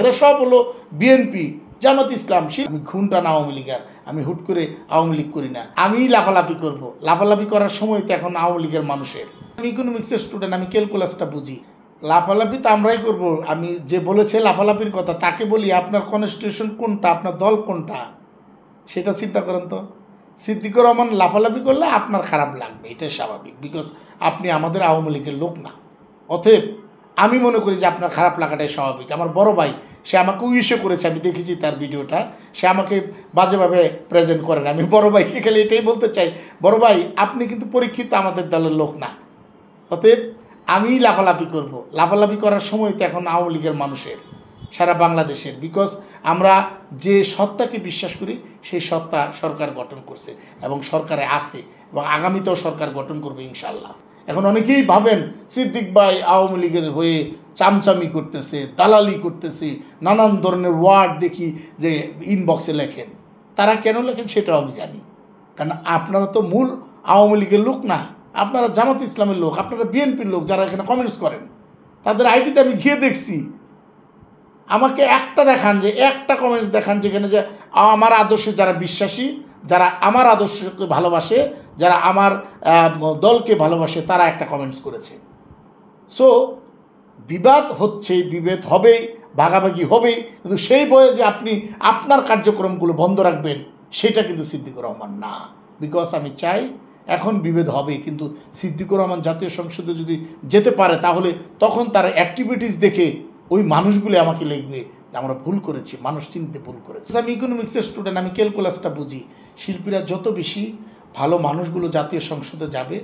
এরা সব হলো বিএনপি জামাত ইসলাম। আমি খুনটা না আওয়ামী লীগের, আমি হুট করে আওয়ামী লীগ করি না, আমি লাফালাফি করব। লাফালাফি করার সময় তো এখন আওয়ামী লীগের মানুষের। আমি ইকোনমিক্সের স্টুডেন্ট, আমি ক্যালকুলাসটা বুঝি। লাফালাফি তো আমরাই করব। আমি যে বলেছে লাফালাফির কথা তাকে বলি আপনার কনস্টিটিউশন কোনটা, আপনার দল কোনটা, সেটা চিন্তা করেন তো। সিদ্দিকুর রহমান লাফালাফি করলে আপনার খারাপ লাগবে, এটা স্বাভাবিক, বিকজ আপনি আমাদের আওয়ামী লীগের লোক না। অতএব আমি মনে করি যে আপনার খারাপ লাগাটাই স্বাভাবিক। আমার বড় ভাই, সে আমাকে উইশও করেছে, আমি দেখেছি তার ভিডিওটা, সে আমাকে বাজেভাবে প্রেজেন্ট করেন। আমি বড় ভাইকে খালি এটাই বলতে চাই, বড় ভাই আপনি কিন্তু পরীক্ষিত আমাদের দলের লোক না। অতএব আমি লাফালাফি করব। লাফালাফি করার সময় তো এখন আওয়ামী লীগের মানুষের, সারা বাংলাদেশের, বিকজ আমরা যে সত্তাকে বিশ্বাস করি সেই সত্তা সরকার গঠন করছে এবং সরকারে আছে এবং আগামীতেও সরকার গঠন করবে ইনশাল্লাহ। এখন অনেকেই ভাবেন সিদ্দিক ভাই আওয়ামী লীগের হয়ে চামচামি করতেছে, দালালি করতেছে, নানান ধরনের ওয়ার্ড দেখি যে ইনবক্সে লেখেন। তারা কেন লেখেন সেটাও আমি জানি, কারণ আপনারা তো মূল আওয়ামী লীগের লোক না, আপনারা জামাত ইসলামের লোক, আপনারা বিএনপির লোক। যারা এখানে কমেন্টস করেন তাদের আইডিতে আমি গিয়ে দেখছি, আমাকে একটা দেখান, যে একটা কমেন্টস দেখান যেখানে যে আমার আদর্শে যারা বিশ্বাসী, যারা আমার আদর্শকে ভালোবাসে, যারা আমার দলকে ভালোবাসে, তারা একটা কমেন্টস করেছে। সো বিবাদ হচ্ছে, বিভেদ হবেই, ভাগাভাগি হবেই, কিন্তু সেই বয়ে যে আপনি আপনার কার্যক্রমগুলো বন্ধ রাখবেন সেটা কিন্তু সিদ্দিকুর রহমান না। বিকজ আমি চাই এখন বিভেদ হবে, কিন্তু সিদ্দিকুর রহমান জাতীয় সংসদে যদি যেতে পারে তাহলে তখন তার অ্যাক্টিভিটিস দেখে ওই মানুষগুলি আমাকে লিখবে যে আমরা ভুল করেছি, মানুষ চিনতে ভুল করেছি। আমি ইকোনমিক্সের স্টুডেন্ট, আমি ক্যালকুলাসটা বুঝি। শিল্পীরা যত বেশি ভালো মানুষগুলো জাতীয় সংসদে যাবে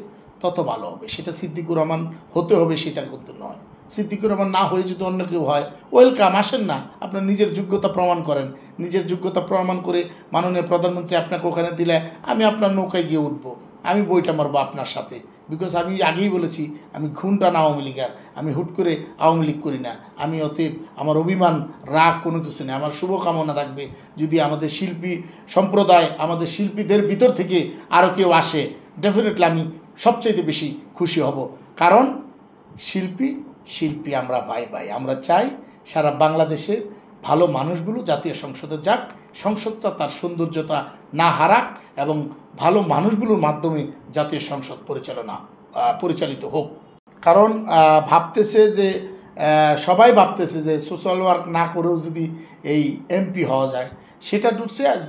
তত ভালো হবে। সেটা সিদ্দিকুর রহমান হতে হবে সেটা কিন্তু নয়। সিদ্দিকুর রহমান না হয়ে যদি অন্য কেউ হয়, ওয়েলকাম, আসেন না, আপনার নিজের যোগ্যতা প্রমাণ করেন। নিজের যোগ্যতা প্রমাণ করে মাননীয় প্রধানমন্ত্রী আপনাকে ওখানে দিলে আমি আপনার নৌকায় গিয়ে উঠবো, আমি বইটা মারবো আপনার সাথে। বিকজ আমি আগেই বলেছি আমি খুনটা না আওয়ামী লীগের, আমি হুট করে আওয়ামী লীগ করি না। আমি অতএব আমার অভিমান, রাগ কোনো কিছু নেই। আমার শুভকামনা থাকবে যদি আমাদের শিল্পী সম্প্রদায়, আমাদের শিল্পীদের ভিতর থেকে আরও কেউ আসে, ডেফিনেটলি আমি সবচেয়ে বেশি খুশি হব। কারণ শিল্পী শিল্পী আমরা ভাই ভাই, আমরা চাই সারা বাংলাদেশের ভালো মানুষগুলো জাতীয় সংসদে যাক, সংসদটা তার সৌন্দর্যতা না হারাক এবং ভালো মানুষগুলোর মাধ্যমে জাতীয় সংসদ পরিচালিত হোক। কারণ ভাবতেছে যে সবাই ভাবতেছে যে সোশ্যাল ওয়ার্ক না করেও যদি এই এমপি হওয়া যায়, সেটা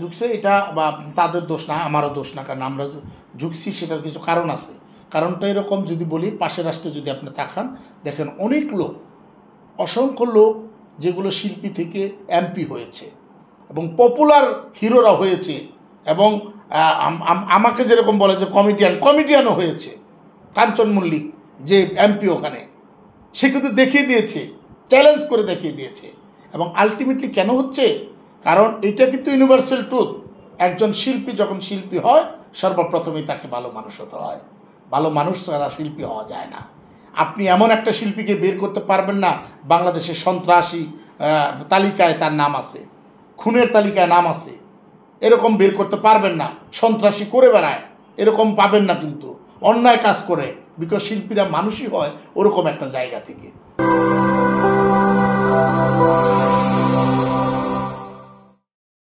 ঢুকছে এটা বা তাদের দোষ না, আমারও দোষ না, কারণ আমরা ঢুকছি সেটার কিছু কারণ আছে। কারণটা এরকম, যদি বলি পাশের রাষ্ট্রে যদি আপনি তাকান দেখেন অনেক লোক, অসংখ্য লোক যেগুলো শিল্পী থেকে এমপি হয়েছে এবং পপুলার হিরোরা হয়েছে এবং আমাকে যেরকম বলে যে কমেডিয়ানও হয়েছে। কাঞ্চন মল্লিক যে এমপি ওখানে, সে কিন্তু দেখিয়ে দিয়েছে, চ্যালেঞ্জ করে দেখিয়ে দিয়েছে। এবং আলটিমেটলি কেন হচ্ছে, কারণ এটা কিন্তু ইউনিভার্সাল ট্রুথ, একজন শিল্পী যখন শিল্পী হয় সর্বপ্রথমেই তাকে ভালো মানুষ হতে হয়, ভালো মানুষ ছাড়া শিল্পী হওয়া যায় না। আপনি এমন একটা শিল্পীকে বের করতে পারবেন না বাংলাদেশের সন্ত্রাসী তালিকায় তার নাম আছে, খুনের তালিকায় নাম আছে, এরকম বের করতে পারবেন না, সন্ত্রাসী করে বেড়ায়, এরকম পাবেন না, কিন্তু অন্যায় কাজ করে, বিকজ শিল্পীরা মানুষই হয় ওরকম একটা জায়গা থেকে।